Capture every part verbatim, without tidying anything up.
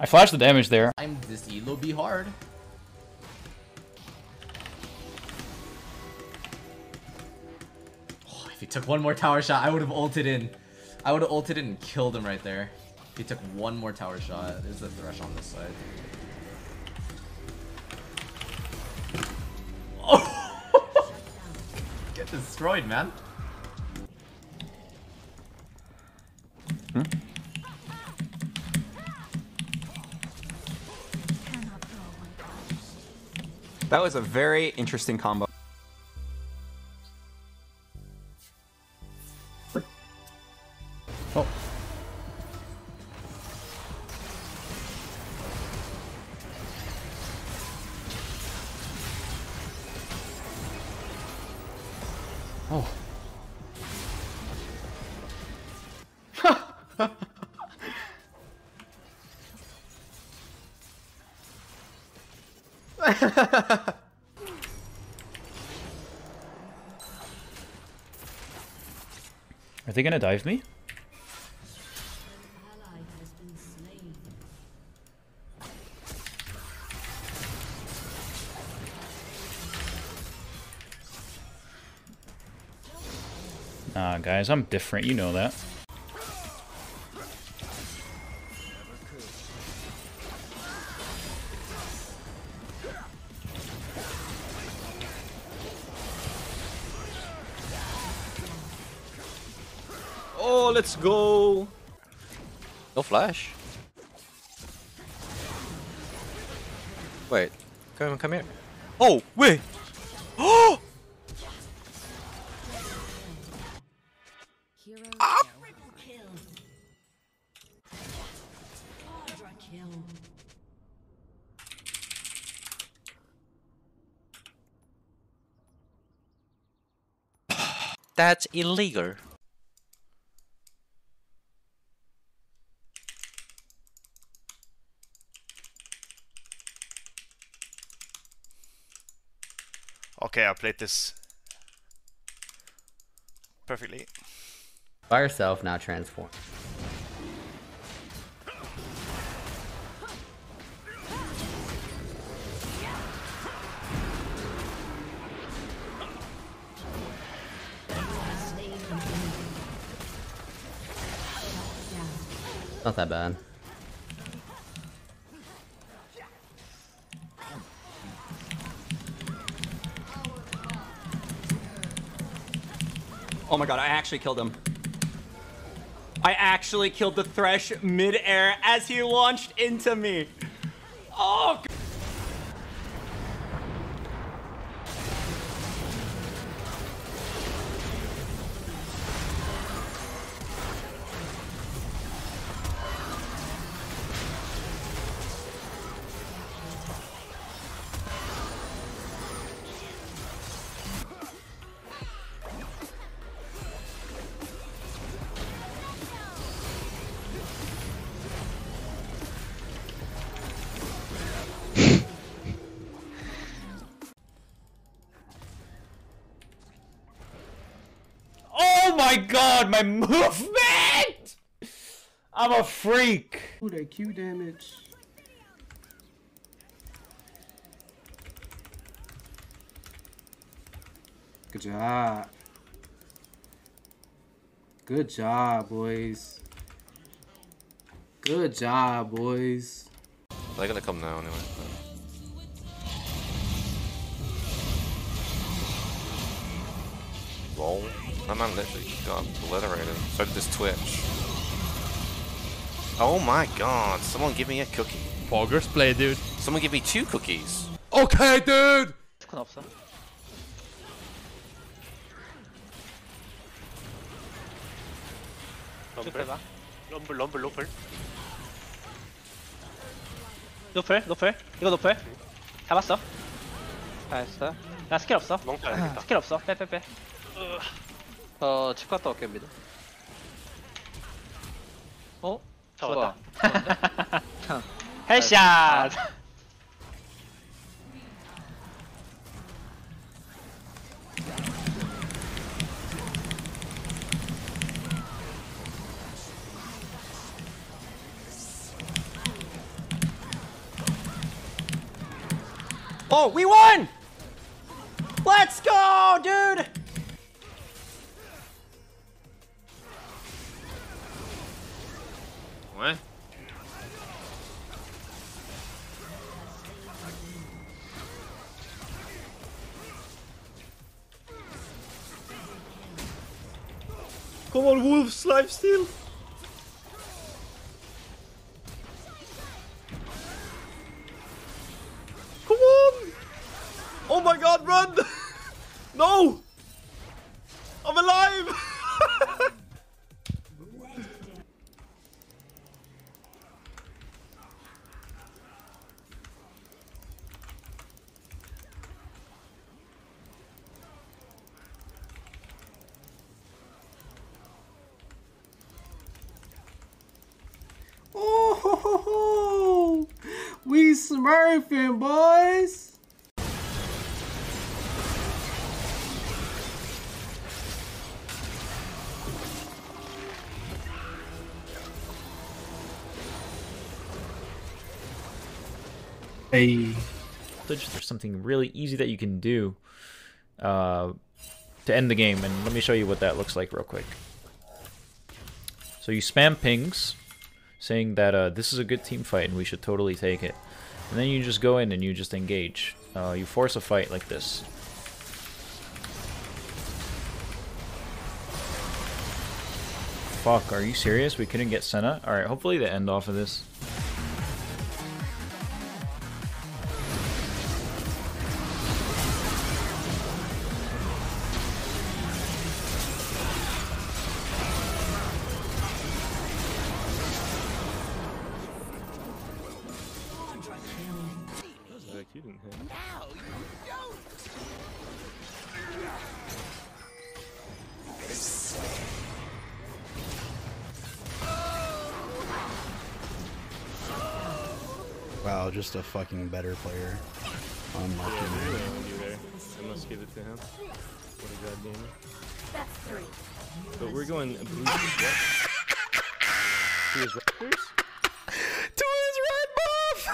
I flashed the damage there. I'm this elo be hard. Oh, if he took one more tower shot, I would have ulted in. I would have ulted in and killed him right there. If he took one more tower shot. There's the Thresh on this side. Oh! Get destroyed, man. Hmm? That was a very interesting combo. Oh. Oh. Are they gonna dive me? Nah, guys, I'm different, you know that. Oh, let's go! No flash. Wait, come come here. Oh, wait! Oh! Ah! That's illegal. Okay, I played this perfectly. By yourself, now transform. Not that bad. Oh my god, I actually killed him. I actually killed the Thresh mid-air as he launched into me. Oh, god. Oh my god, my movement! I'm a freak! Ooh, that Q damage. Good job. Good job, boys. Good job, boys. They're gonna come now anyway. Roll. My man literally got obliterated. So did this Twitch. Oh my god, someone give me a cookie. Poggers play, dude. Someone give me two cookies. Okay, dude! Lumber, lumber, lumber. Lumber, lumber. 이거 lumber. 잡았어. 잘했어. 나 스킬 없어. 스킬 없어. 빼빼빼. 어, 집 갔다 올게, 미드. 어? 잡았다. 헤드샷! Oh, we won! Let's go, dude! What? Come on, Wolves, lifesteal! Come on! Oh my god, run! No! I'm alive! Oh, we smurfing, boys. Hey, there's something really easy that you can do uh, to end the game, and let me show you what that looks like real quick. So you spam pings, saying that uh, this is a good team fight and we should totally take it. And then you just go in and you just engage. Uh, you force a fight like this. Fuck, are you serious? We couldn't get Senna? Alright, hopefully they end off of this. You didn't hit. Now you don't. Wow, just a fucking better player. Unlucky, yeah, man. I must give it to him. What a goddamn. That's three. But we're going to his Raptors. To his red buff.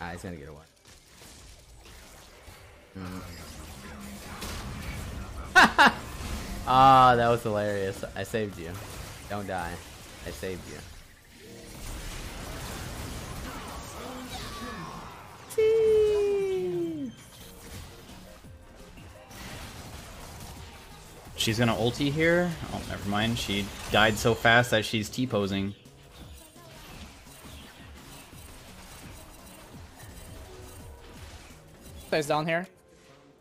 Ah, he's gonna get away. Ah, oh, that was hilarious. I saved you. Don't die. I saved you. She's gonna ulti here. Oh, never mind. She died so fast that she's T-posing. He's down here.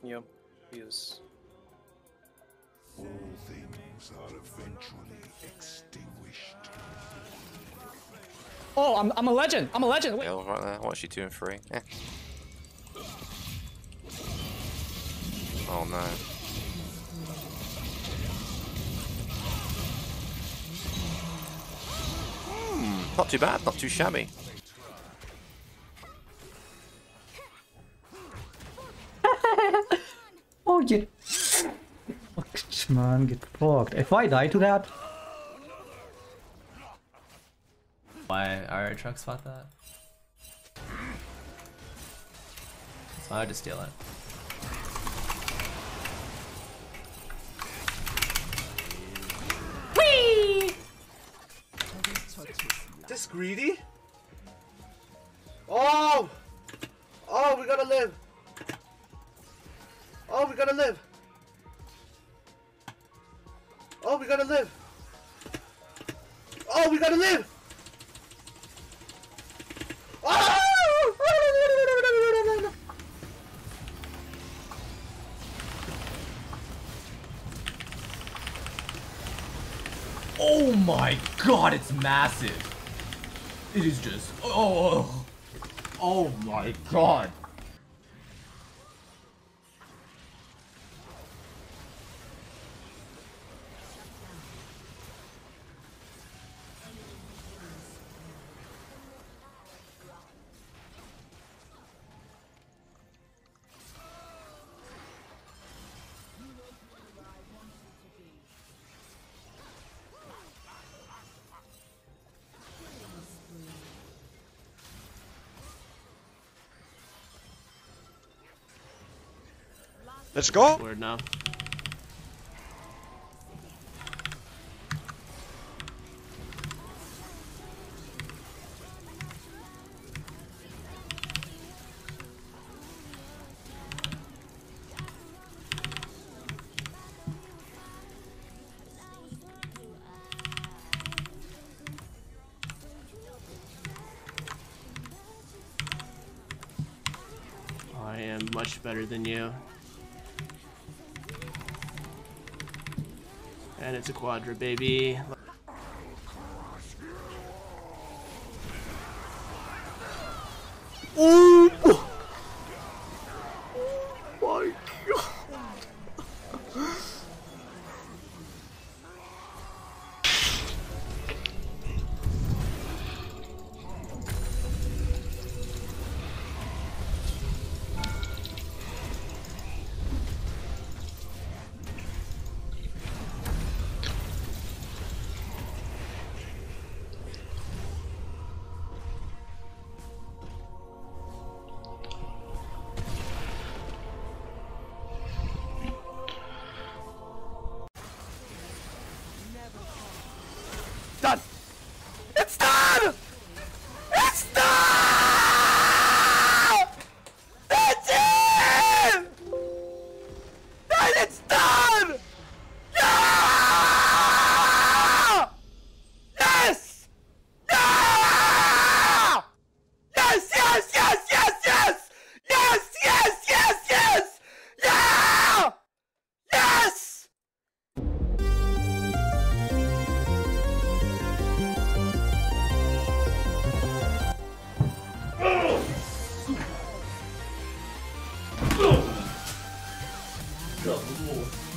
Yep, he is. All things are eventually extinguished. Oh, I'm I'm a legend. I'm a legend. Wait. Yeah, right there. What's she doing? Free. Eh. Oh no. Not too bad, not too shabby. Oh, you... Fucked, man, get fucked. If I die to that... Why our trucks fought that? So I would just steal it. This greedy? Oh! Oh, we gotta live! Oh, we gotta live! Oh, we gotta live! Oh, we gotta live! Oh! Oh my god, it's massive! It is just, oh, oh my god. Let's go. Weird now. I am much better than you. And it's a quadra, baby. Oh my god! Oh,